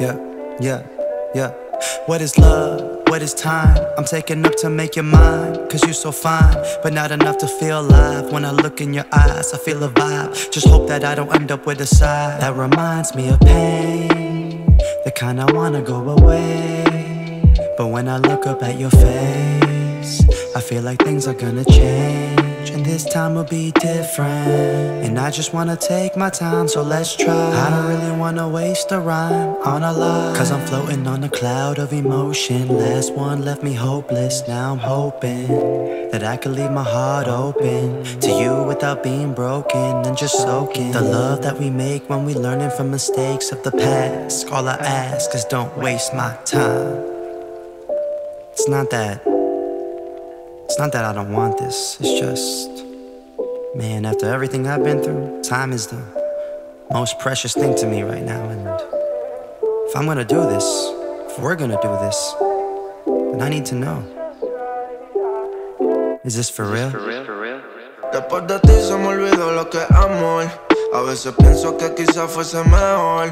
Yeah. What is love? What is time? I'm taking up to make your mind, cause you're so fine, but not enough to feel alive. When I look in your eyes, I feel a vibe. Just hope that I don't end up with a side that reminds me of pain, that kinda wanna go away. But when I look up at your face, I feel like things are gonna change, and this time will be different. And I just wanna take my time, so let's try. I don't really wanna waste a rhyme on a lie, cause I'm floating on a cloud of emotion. Last one left me hopeless, now I'm hoping that I can leave my heart open to you without being broken and just soaking the love that we make when we learning from mistakes of the past. All I ask is don't waste my time. It's not that I don't want this, it's just, man, after everything I've been through, time is the most precious thing to me right now, and if I'm gonna do this, if we're gonna do this, then I need to know, is this for real? Después de ti se me olvidó lo que es amor. A veces pienso que quizás fuese mejor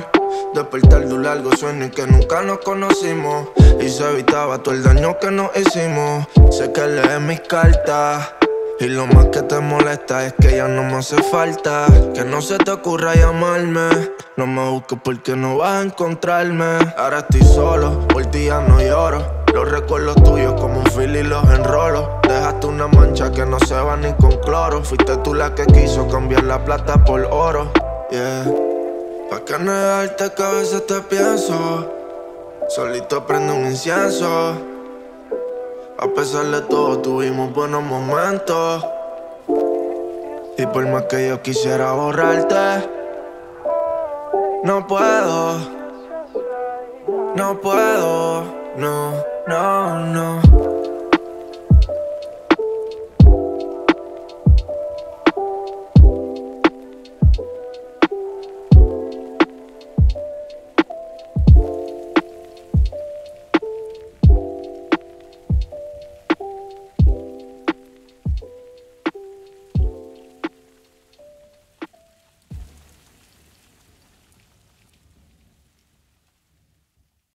despertar de un largo sueño y que nunca nos conocimos, y se evitaba todo el daño que nos hicimos. Sé que lees mis cartas y lo más que te molesta es que ya no me hace falta. Que no se te ocurra llamarme, no me busques porque no vas a encontrarme. Ahora estoy solo, por ti ya no lloro. Los recuerdos tuyos como un fil y los enrolo. Dejaste una mancha que no se va ni con cloro. Fuiste tú la que quiso cambiar la plata por oro. Yeah. Pa' que negarte que a veces te pienso. Solito prendo un incienso. A pesar de todo tuvimos buenos momentos, y por más que yo quisiera borrarte, no puedo, no.